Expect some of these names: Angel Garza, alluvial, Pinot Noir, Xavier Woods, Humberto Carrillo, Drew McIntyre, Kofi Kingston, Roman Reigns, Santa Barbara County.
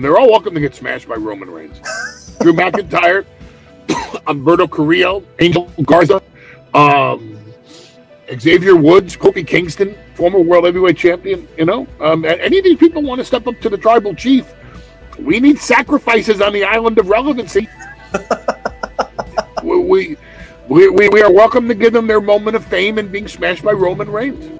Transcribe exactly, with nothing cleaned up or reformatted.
And they're all welcome to get smashed by Roman Reigns. Drew McIntyre, Humberto Carrillo, Angel Garza, um, Xavier Woods, Kofi Kingston, former World Heavyweight Champion, you know. Um, any of these people want to step up to the tribal chief. We need sacrifices on the island of relevancy. we, we, we, we are welcome to give them their moment of fame and being smashed by Roman Reigns.